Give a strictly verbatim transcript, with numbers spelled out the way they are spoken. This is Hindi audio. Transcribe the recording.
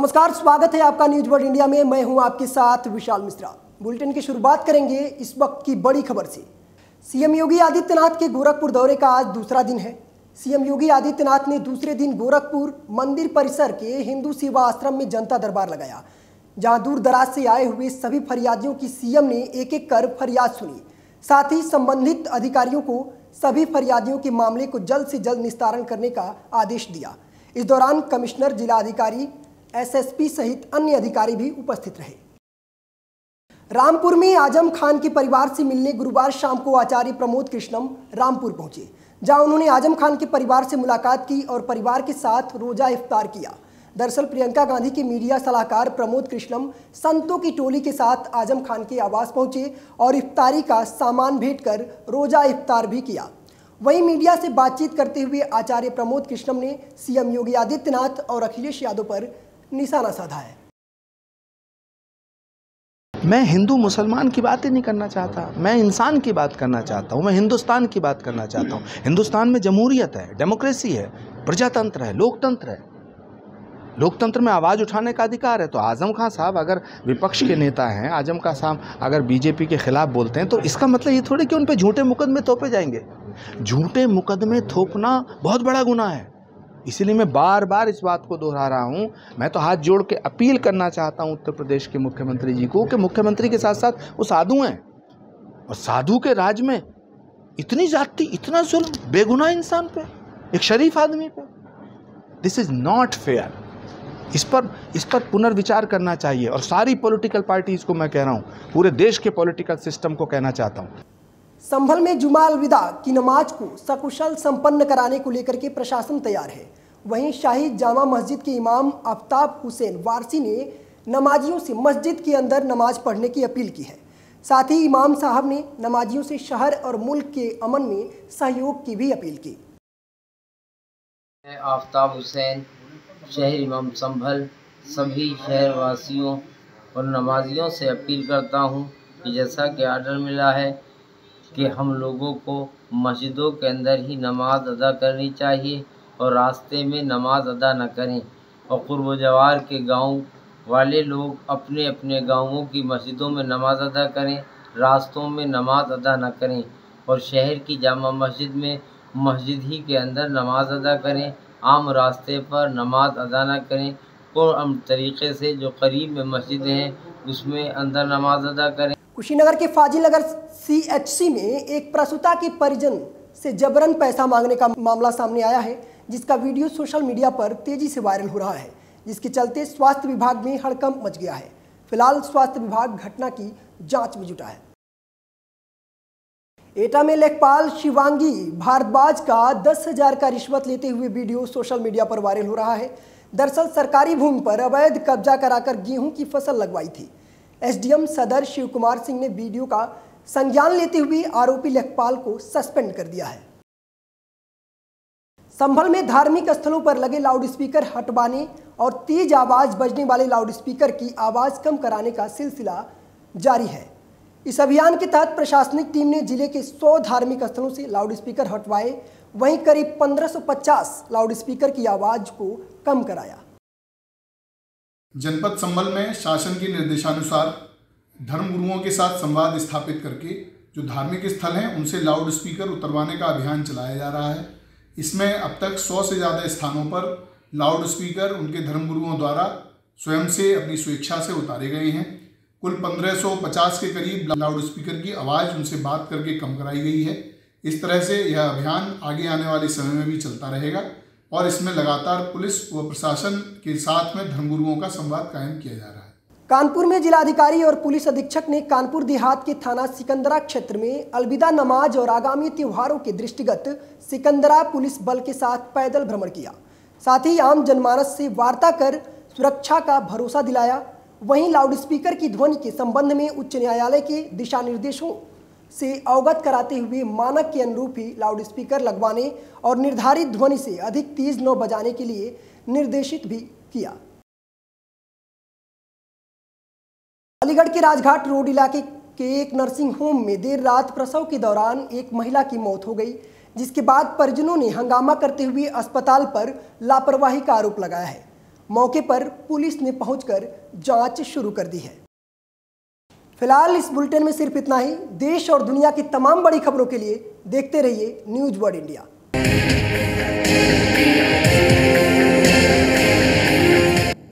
नमस्कार, स्वागत है आपका न्यूज वर्ल्ड इंडिया में। मैं हूं आपके साथ विशाल मिश्रा। बुलेटिन की शुरुआत करेंगे इस वक्त की बड़ी खबर से। सीएम योगी आदित्यनाथ के गोरखपुर दौरे का आज दूसरा दिन है। सीएम योगी आदित्यनाथ ने दूसरे दिन गोरखपुर मंदिर परिसर के हिंदू सेवा आश्रम में जनता दरबार लगाया, जहां दूर दराज से आए हुए सभी फरियादियों की सीएम ने एक एक कर फरियाद सुनी। साथ ही संबंधित अधिकारियों को सभी फरियादियों के मामले को जल्द से जल्द निस्तारण करने का आदेश दिया। इस दौरान कमिश्नर, जिलाधिकारी, एसएसपी सहित अन्य अधिकारी भी उपस्थित रहे। रामपुर में आजम खान के परिवार से मिलने गुरुवार शाम को आचार्य प्रमोद कृष्णम रामपुर पहुंचे, जहां उन्होंने आजम खान के परिवार से मुलाकात की और परिवार के साथ रोजा इफ्तार किया। दरअसल प्रियंका गांधी के मीडिया सलाहकार प्रमोद कृष्णम संतों की टोली के साथ आजम खान के आवास पहुंचे और इफ्तारी का सामान भेंट कर रोजा इफ्तार भी किया। वहीं मीडिया से बातचीत करते हुए आचार्य प्रमोद कृष्णम ने सीएम योगी आदित्यनाथ और अखिलेश यादव पर निशाना साधा है। मैं हिंदू मुसलमान की बातें नहीं करना चाहता, मैं इंसान की बात करना चाहता हूँ, मैं हिंदुस्तान की बात करना चाहता हूँ। हिंदुस्तान में जमहूरियत है, डेमोक्रेसी है, प्रजातंत्र है, लोकतंत्र है। लोकतंत्र में आवाज़ उठाने का अधिकार है। तो आजम खान साहब अगर विपक्ष के नेता हैं, आजम खान साहब अगर बीजेपी के खिलाफ बोलते हैं, तो इसका मतलब ये थोड़ी कि उन पर झूठे मुकदमे थोपे जाएंगे। झूठे मुकदमे थोपना बहुत बड़ा गुनाह है। इसीलिए मैं बार बार इस बात को दोहरा रहा हूँ। मैं तो हाथ जोड़ के अपील करना चाहता हूँ उत्तर प्रदेश के मुख्यमंत्री जी को कि मुख्यमंत्री के साथ साथ वो साधु हैं, और साधु के राज में इतनी जाति, इतना जुल्म बेगुनाह इंसान पे, एक शरीफ आदमी पे, दिस इज़ नॉट फेयर। इस पर इस पर पुनर्विचार करना चाहिए। और सारी पॉलिटिकल पार्टीज़ को मैं कह रहा हूँ, पूरे देश के पॉलिटिकल सिस्टम को कहना चाहता हूँ। संभल में जुमा अलविदा की नमाज को सकुशल संपन्न कराने को लेकर के प्रशासन तैयार है। वहीं शाही जामा मस्जिद के इमाम आफ्ताब हुसैन वारसी ने नमाजियों से मस्जिद के अंदर नमाज पढ़ने की अपील की है। साथ ही इमाम साहब ने नमाजियों से शहर और मुल्क के अमन में सहयोग की भी अपील की। मैं आफ्ताब हुसैन, शहर इमाम संभल, सभी शहरवासियों और नमाजियों से अपील करता हूँ कि जैसा कि आर्डर मिला है कि हम लोगों को मस्जिदों के अंदर ही नमाज अदा करनी चाहिए और रास्ते में नमाज अदा न करें। और क़ुर्ब जवार के गांव वाले लोग अपने अपने गांवों की मस्जिदों में नमाज अदा करें, रास्तों में नमाज अदा न करें। और शहर की जामा मस्जिद में मस्जिद ही के अंदर नमाज अदा करें, आम रास्ते पर नमाज अदा न करें। और आम तरीक़े से जो करीब में मस्जिद हैं उसमें अंदर नमाज अदा करें। कुशीनगर के फाजिलनगर सीएचसी में एक प्रसूता के परिजन से जबरन पैसा मांगने का मामला सामने आया है, जिसका वीडियो सोशल मीडिया पर तेजी से वायरल हो रहा है, जिसके चलते स्वास्थ्य विभाग में हड़कंप मच गया है। फिलहाल स्वास्थ्य विभाग घटना की जांच में जुटा है। एटा में लेखपाल शिवांगी भारद्वाज का दस हजार का रिश्वत लेते हुए वीडियो सोशल मीडिया पर वायरल हो रहा है। दरअसल सरकारी भूमि पर अवैध कब्जा कराकर गेहूं की फसल लगवाई थी। एसडीएम सदर शिवकुमार सिंह ने वीडियो का संज्ञान लेते हुए आरोपी लेखपाल को सस्पेंड कर दिया है। संभल में धार्मिक स्थलों पर लगे लाउडस्पीकर हटवाने और तेज आवाज बजने वाले लाउडस्पीकर की आवाज कम कराने का सिलसिला जारी है। इस अभियान के तहत प्रशासनिक टीम ने जिले के सौ धार्मिक स्थलों से लाउडस्पीकर हटवाए, वहीं करीब पंद्रह सौ पचास लाउडस्पीकर की आवाज को कम कराया। जनपद संभल में शासन के निर्देशानुसार धर्मगुरुओं के साथ संवाद स्थापित करके जो धार्मिक स्थल हैं उनसे लाउड स्पीकर उतरवाने का अभियान चलाया जा रहा है। इसमें अब तक सौ से ज़्यादा स्थानों पर लाउड स्पीकर उनके धर्मगुरुओं द्वारा स्वयं से अपनी स्वेच्छा से उतारे गए हैं। कुल पंद्रह सौ पचास के करीब लाउड स्पीकर की आवाज़ उनसे बात करके कम कराई गई है। इस तरह से यह अभियान आगे आने वाले समय में भी चलता रहेगा और इसमें लगातार पुलिस व प्रशासन के साथ में धर्मगुरुओं का संवाद कायम किया जा रहा है। कानपुर में जिलाधिकारी और पुलिस अधीक्षक ने कानपुर देहात के थाना सिकंदरा क्षेत्र में अलविदा नमाज और आगामी त्योहारों के दृष्टिगत सिकंदरा पुलिस बल के साथ पैदल भ्रमण किया। साथ ही आम जनमानस से वार्ता कर सुरक्षा का भरोसा दिलाया। वहीं लाउडस्पीकर की ध्वनि के संबंध में उच्च न्यायालय के दिशा निर्देशों से अवगत कराते हुए मानक के अनुरूप ही लाउडस्पीकर लगवाने और निर्धारित ध्वनि से अधिक तेज न बजाने के लिए निर्देशित भी किया। अलीगढ़ के राजघाट रोड इलाके के एक नर्सिंग होम में देर रात प्रसव के दौरान एक महिला की मौत हो गई, जिसके बाद परिजनों ने हंगामा करते हुए अस्पताल पर लापरवाही का आरोप लगाया है। मौके पर पुलिस ने पहुंचकर जांच शुरू कर दी है। फिलहाल इस बुलेटिन में सिर्फ इतना ही। देश और दुनिया की तमाम बड़ी खबरों के लिए देखते रहिए न्यूज़ वर्ल्ड इंडिया।